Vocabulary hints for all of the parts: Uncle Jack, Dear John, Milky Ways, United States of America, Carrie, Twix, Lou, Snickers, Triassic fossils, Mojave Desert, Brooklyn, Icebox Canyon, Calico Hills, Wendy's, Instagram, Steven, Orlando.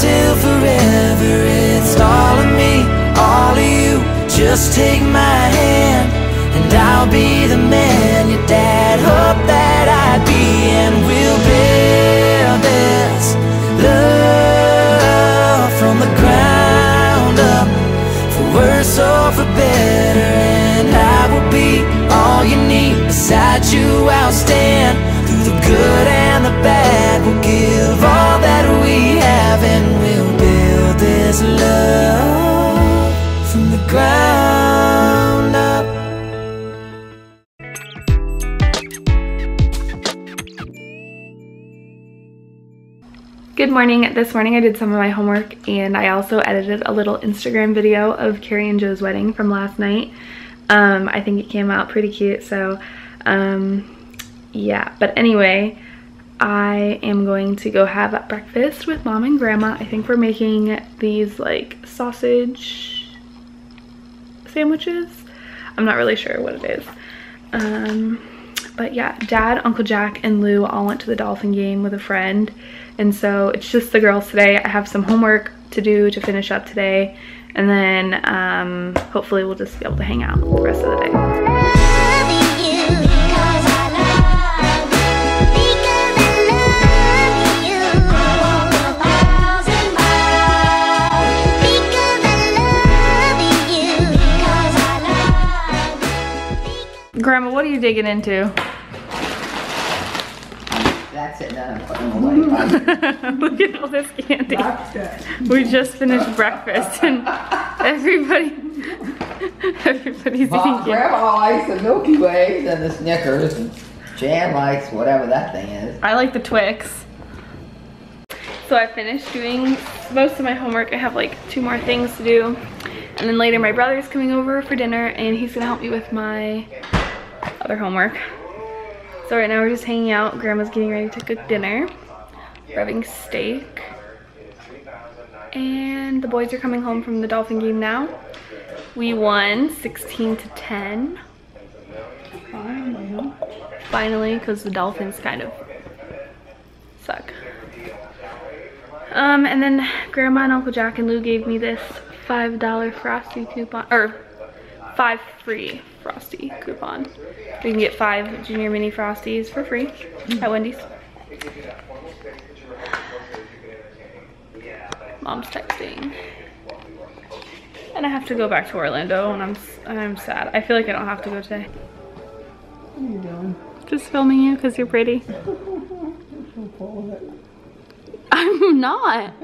till forever. It's all of me, all of you. Just take my hand and I'll be the man your dad hoped that I'd be. And we'll build this love from the ground up, for worse or for better. And I will be all you need. Beside you I'll stand through the good and the bad. We'll give all that we have, and we'll build this love from the ground up. Good morning. This morning I did some of my homework, and I also edited a little Instagram video of Carrie and Joe's wedding from last night. I think it came out pretty cute, so yeah. But anyway, I am going to go have breakfast with Mom and Grandma. I think we're making these like sausage sandwiches. I'm not really sure what it is. But yeah, Dad, Uncle Jack, and Lou all went to the Dolphin game with a friend. And so it's just the girls today. I have some homework to do to finish up today. And then hopefully we'll just be able to hang out the rest of the day. Grandma, what are you digging into? That's it, then I'm putting away. Look at all this candy. We just finished breakfast and everybody's eating candy. Grandma likes the Milky Ways and the Snickers, and Jan likes whatever that thing is. I like the Twix. So I finished doing most of my homework. I have like 2 more things to do. And then later my brother's coming over for dinner and he's gonna help me with my other homework. So right now we're just hanging out. Grandma's getting ready to cook dinner. We're having steak. And the boys are coming home from the Dolphin game now. We won 16-10. Finally, because the Dolphins kind of suck. And then Grandma and Uncle Jack and Lou gave me this $5 Frosty coupon, or 5 free Frosty coupon. We can get 5 Junior Mini Frosties for free at Wendy's. Mom's texting. And I have to go back to Orlando, and I'm sad. I feel like I don't have to go today. What are you doing? Just filming you because you're pretty. I'm not.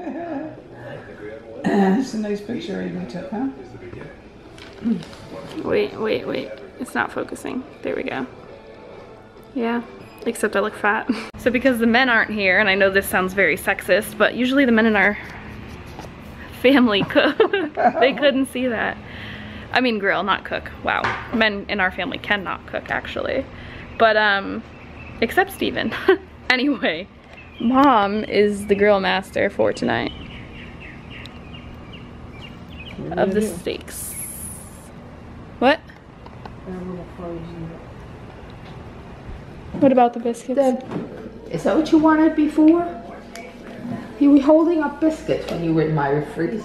This is a nice picture you took, huh? Wait. It's not focusing. There we go. Yeah, except I look fat. So because the men aren't here, and I know this sounds very sexist, but usually the men in our family cook. They couldn't see that. I mean grill, not cook. Wow. Men in our family cannot cook, actually. But, except Steven. Anyway, Mom is the grill master for tonight. Of the steaks. What? What about the biscuits? Is that what you wanted before? You were holding up biscuits when you were in my freezer.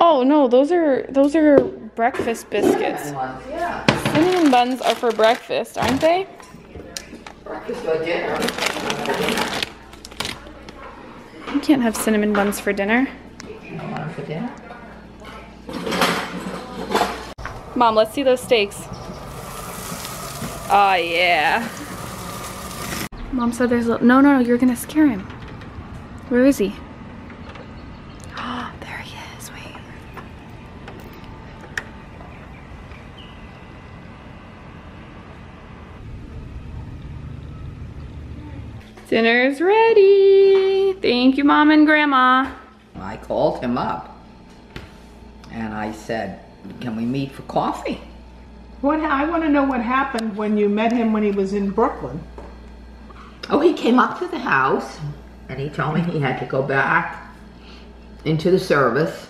Oh no, those are breakfast biscuits. Cinnamon buns, yeah. Cinnamon buns are for breakfast, aren't they? Breakfast or dinner. You can't have cinnamon buns for dinner. You don't want them for dinner. Mom, let's see those steaks. Oh yeah. Mom said there's a little... No, you're gonna scare him. Where is he? Oh, there he is, wait. Dinner's ready. Thank you, Mom and Grandma. I called him up and I said, can we meet for coffee? I want to know what happened when you met him when he was in Brooklyn. Oh, he came up to the house and he told me he had to go back into the service,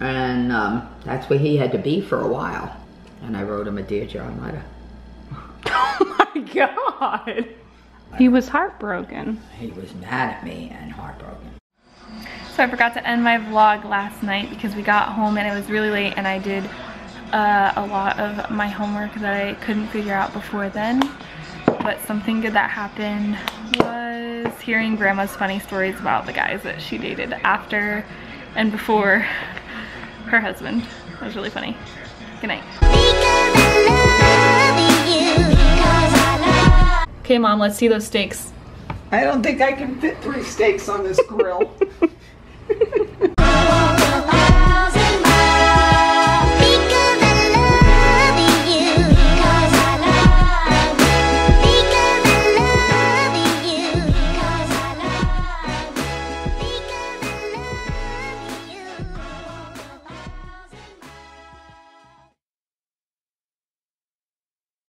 and that's where he had to be for a while. And I wrote him a Dear John letter. Oh my God! He was heartbroken. He was mad at me and heartbroken. So I forgot to end my vlog last night because we got home and it was really late, and I did a lot of my homework that I couldn't figure out before then. But something good that happened was hearing grandma's funny stories about the guys that she dated after and before her husband. It was really funny. Good night. Okay, Mom, let's see those steaks. I don't think I can fit 3 steaks on this grill.